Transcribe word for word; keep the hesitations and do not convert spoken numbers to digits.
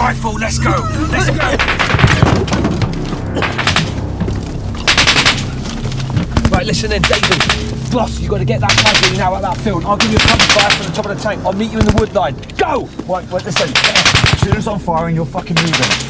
rifle, let's go! Let's go! Right, listen then, David. Boss, you got to get that plug in now at that field. I'll give you a cover fire from the top of the tank. I'll meet you in the wood line. Go! Right, wait, listen. As soon as I'm firing, you're fucking moving.